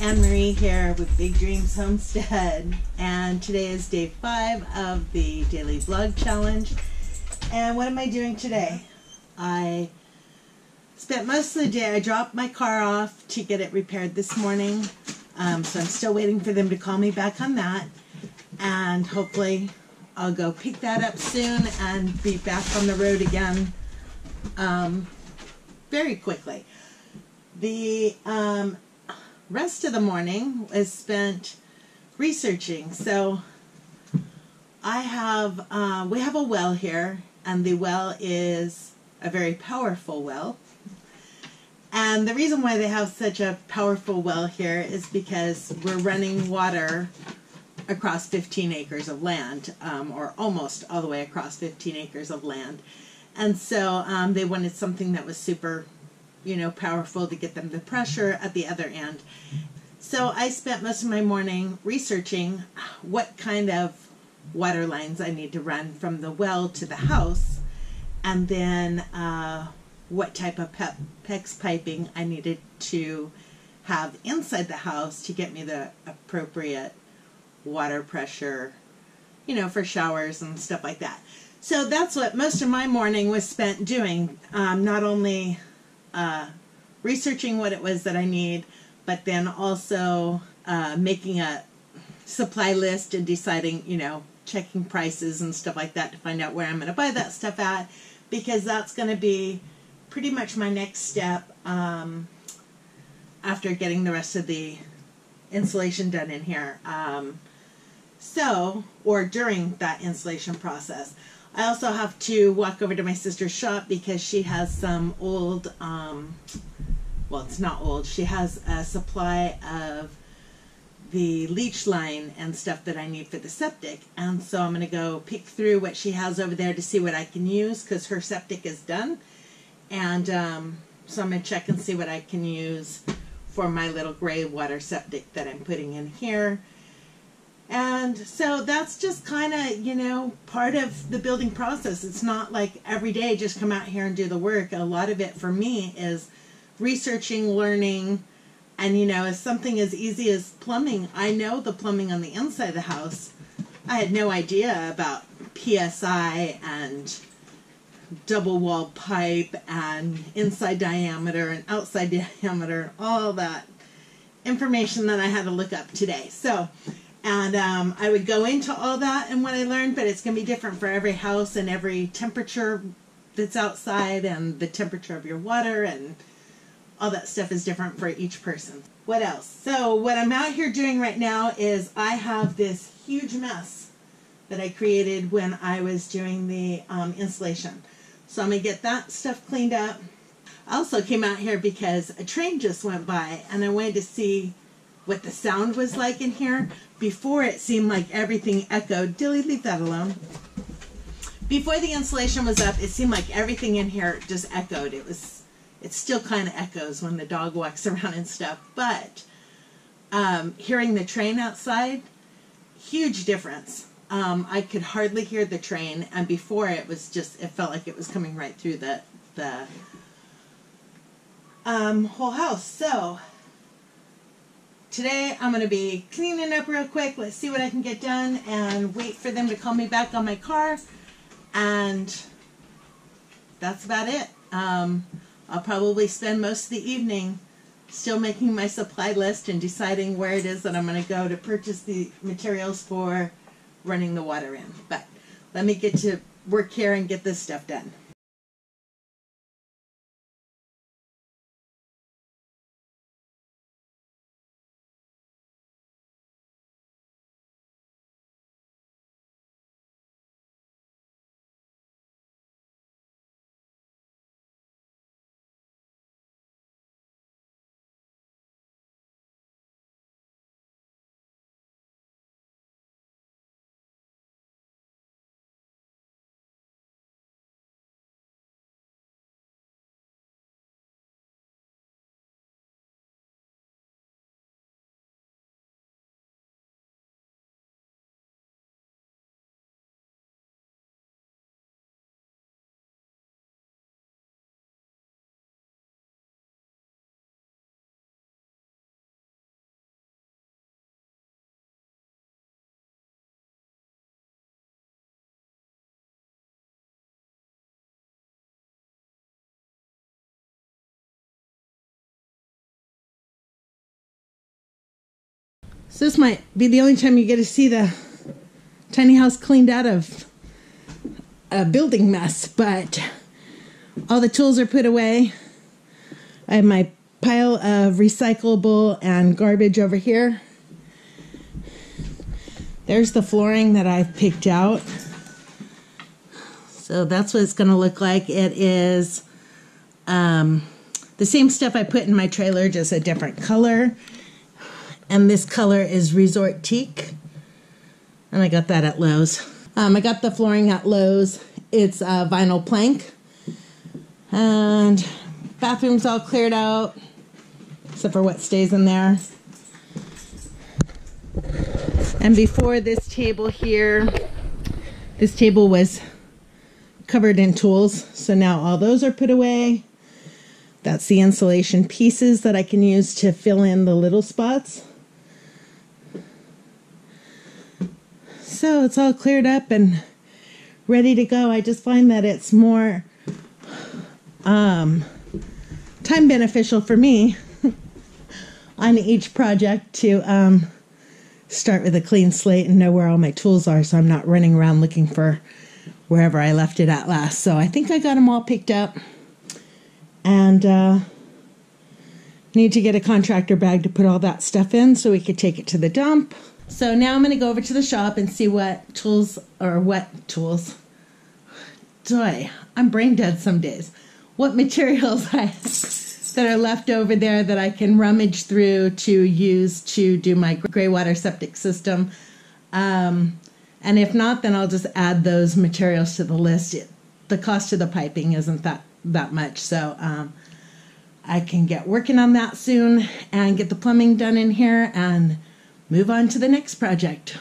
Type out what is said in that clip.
Anne Marie here with Big Dreams Homestead, and today is day 5 of the daily vlog challenge. And what am I doing today? I spent most of the day, I dropped my car off to get it repaired this morning, so I'm still waiting for them to call me back on that, and hopefully I'll go pick that up soon and be back on the road again very quickly. The rest of the morning is spent researching. So I have, we have a well here, and the well is a very powerful well. And the reason why they have such a powerful well here is because we're running water across 15 acres of land, or almost all the way across 15 acres of land. And so they wanted something that was super, you know, powerful to get them the pressure at the other end. So I spent most of my morning researching what kind of water lines I need to run from the well to the house, and then what type of PEX piping I needed to have inside the house to get me the appropriate water pressure, you know, for showers and stuff like that. So that's what most of my morning was spent doing, not only researching what it was that I need, but then also making a supply list and deciding, you know, checking prices and stuff like that to find out where I'm going to buy that stuff at, because that's going to be pretty much my next step after getting the rest of the insulation done in here. Or during that insulation process. I also have to walk over to my sister's shop because she has some old, well, it's not old, she has a supply of the leach line and stuff that I need for the septic. And so I'm going to go pick through what she has over there to see what I can use, because her septic is done. And so I'm going to check and see what I can use for my little gray water septic that I'm putting in here. And so that's just kind of, you know, part of the building process. It's not like every day just come out here and do the work. A lot of it for me is researching, learning, and, you know, if something as easy as plumbing, I know the plumbing on the inside of the house. I had no idea about PSI and double wall pipe and inside diameter and outside diameter, all that information that I had to look up today. So, and I would go into all that and what I learned, but it's going to be different for every house and every temperature that's outside, and the temperature of your water and all that stuff is different for each person. What else? So what I'm out here doing right now is I have this huge mess that I created when I was doing the insulation. So I'm going to get that stuff cleaned up. I also came out here because a train just went by, and I wanted to see what the sound was like in here. Before, it seemed like everything echoed. Dilly, leave that alone. Before the insulation was up, it seemed like everything in here just echoed. It still kind of echoes when the dog walks around and stuff, but hearing the train outside, huge difference. I could hardly hear the train, and before it was just, it felt like it was coming right through the whole house. So today I'm going to be cleaning up real quick. Let's see what I can get done and wait for them to call me back on my car. And that's about it. I'll probably spend most of the evening still making my supply list and deciding where it is that I'm going to go to purchase the materials for running the water in. But let me get to work here and get this stuff done. So this might be the only time you get to see the tiny house cleaned out of a building mess, but all the tools are put away. I have my pile of recyclable and garbage over here. There's the flooring that I've picked out. So that's what it's going to look like. It is the same stuff I put in my trailer, just a different color. And this color is Resort Teak. And I got that at Lowe's. I got the flooring at Lowe's. It's vinyl plank. And bathroom's all cleared out, except for what stays in there. And before this table here, this table was covered in tools. So now all those are put away. That's the insulation pieces that I can use to fill in the little spots. So it's all cleared up and ready to go. I just find that it's more time beneficial for me on each project to start with a clean slate and know where all my tools are, so I'm not running around looking for wherever I left it at last. So I think I got them all picked up, and need to get a contractor bag to put all that stuff in so we could take it to the dump. So now I'm going to go over to the shop and see what tools, or what tools, joy, I'm brain dead some days, what materials I have that are left over there that I can rummage through to use to do my gray water septic system. And if not, then I'll just add those materials to the list. The cost of the piping isn't that much, so I can get working on that soon and get the plumbing done in here and move on to the next project.